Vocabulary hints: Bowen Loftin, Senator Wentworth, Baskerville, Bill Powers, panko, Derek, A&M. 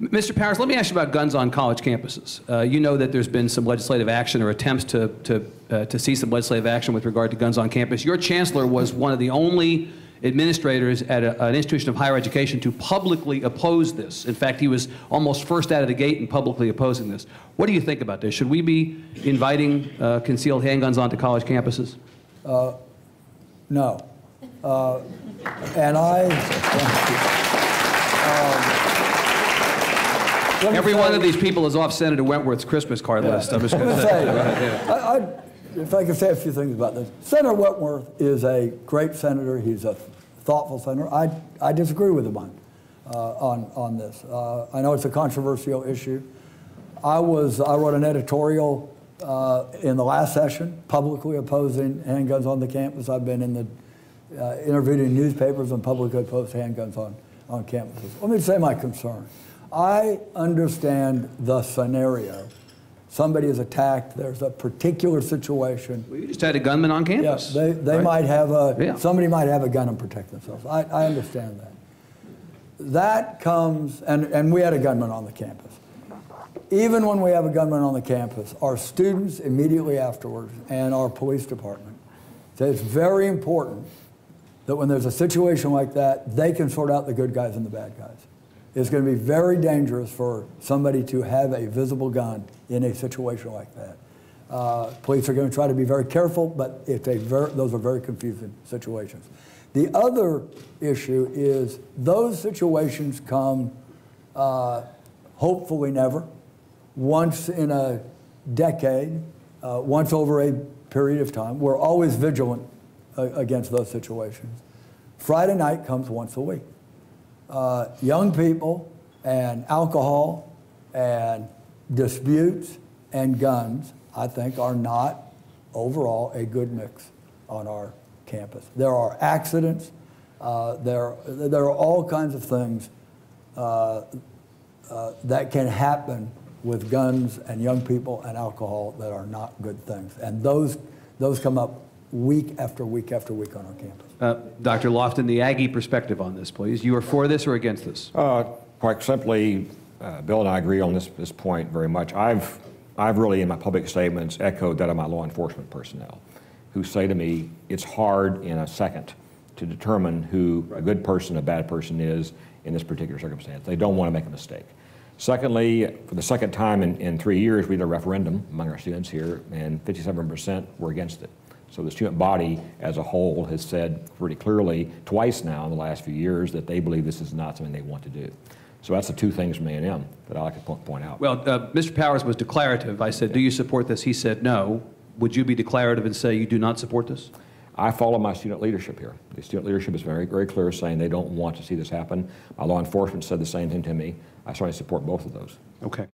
Mr. Powers, let me ask you about guns on college campuses. You know that there's been some legislative action or attempts to see some legislative action with regard to guns on campus. Your chancellor was one of the only administrators at an institution of higher education to publicly oppose this. In fact, he was almost first out of the gate in publicly opposing this. What do you think about this? Should we be inviting concealed handguns onto college campuses? No. And every one of these people is off Senator Wentworth's Christmas card list. I'm just going to say. If I could say a few things about this. Senator Wentworth is a great senator. He's a thoughtful senator. I disagree with him on this. I know it's a controversial issue. I wrote an editorial in the last session publicly opposing handguns on the campus. I've been in the interviewed in newspapers and publicly opposed handguns on campuses. Let me say my concern. I understand the scenario. Somebody is attacked. There's a particular situation. Well, you just had a gunman on campus. Yeah, they right? might have a, yeah. Somebody might have a gun and protect themselves. I understand that. That comes, and we had a gunman on the campus. Even when we have a gunman on the campus, our students immediately afterwards and our police department say it's very important that when there's a situation like that, they can sort out the good guys and the bad guys. It's going to be very dangerous for somebody to have a visible gun in a situation like that. Police are going to try to be very careful, but it's those are very confusing situations. The other issue is those situations come hopefully never, once in a decade, once over a period of time. We're always vigilant against those situations. Friday night comes once a week. Young people and alcohol and disputes and guns, I think, are not overall a good mix on our campus. There are accidents. There are all kinds of things that can happen with guns and young people and alcohol that are not good things. And those come up week after week after week on our campus. Dr. Loftin, the Aggie perspective on this, please. You are for this or against this? Quite simply, Bill and I agree on this point very much. I've really, in my public statements, echoed that of my law enforcement personnel, who say to me, it's hard in a second to determine who a good person, a bad person is in this particular circumstance. They don't want to make a mistake. Secondly, for the second time in 3 years, we had a referendum among our students here, and 57% were against it. So the student body as a whole has said pretty clearly twice now in the last few years that they believe this is not something they want to do. So that's the two things from A&M that I like to point out. Well, Mr. Powers was declarative. I said, do you support this? He said, no. Would you be declarative and say you do not support this? I follow my student leadership here. The student leadership is very, very clear, saying they don't want to see this happen. My law enforcement said the same thing to me. I certainly support both of those. Okay.